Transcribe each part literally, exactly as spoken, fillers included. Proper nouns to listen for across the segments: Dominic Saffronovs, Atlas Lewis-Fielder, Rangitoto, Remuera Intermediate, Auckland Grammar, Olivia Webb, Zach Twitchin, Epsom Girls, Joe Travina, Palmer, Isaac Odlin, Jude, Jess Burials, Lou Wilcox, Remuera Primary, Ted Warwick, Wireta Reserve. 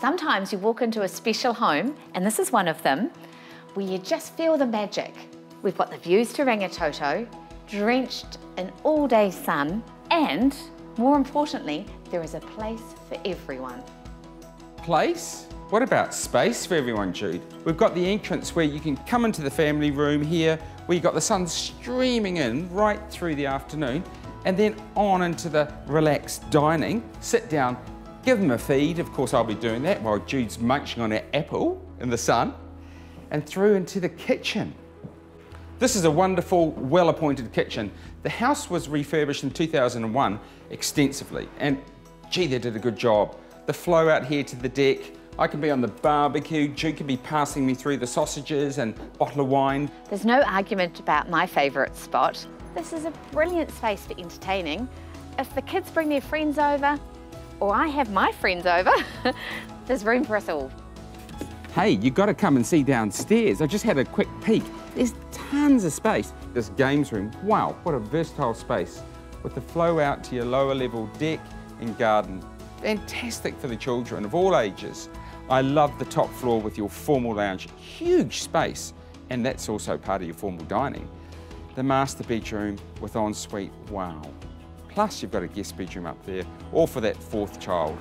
Sometimes you walk into a special home, and this is one of them, where you just feel the magic. We've got the views to Rangitoto, drenched in all-day sun, and more importantly, there is a place for everyone. Place? What about space for everyone, Jude? We've got the entrance where you can come into the family room here, where you've got the sun streaming in right through the afternoon, and then on into the relaxed dining. Sit down, give them a feed. Of course, I'll be doing that while Jude's munching on an apple in the sun, and through into the kitchen. This is a wonderful, well-appointed kitchen. The house was refurbished in two thousand and one extensively, and gee, they did a good job. The flow out here to the deck, I can be on the barbecue, Jude can be passing me through the sausages and bottle of wine. There's no argument about my favourite spot. This is a brilliant space for entertaining. If the kids bring their friends over, or I have my friends over, there's room for us all. Hey, you've got to come and see downstairs. I just had a quick peek. There's tons of space. This games room, wow, what a versatile space. With the flow out to your lower level deck and garden. Fantastic for the children of all ages. I love the top floor with your formal lounge, huge space, and that's also part of your formal dining. The master bedroom with ensuite, wow. Plus, you've got a guest bedroom up there, all for that fourth child.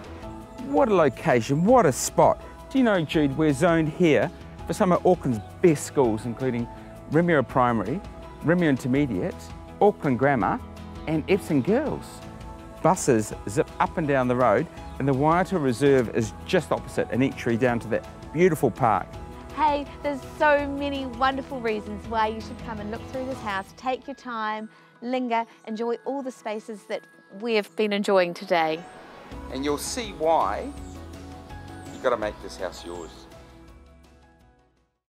What a location, what a spot. Do you know, Jude, we're zoned here for some of Auckland's best schools, including Remuera Primary, Remuera Intermediate, Auckland Grammar, and Epsom Girls. Buses zip up and down the road, and the Wireta Reserve is just opposite, an entry down to that beautiful park. Hey, there's so many wonderful reasons why you should come and look through this house, take your time, linger, enjoy all the spaces that we've been enjoying today. And you'll see why. You've got to make this house yours.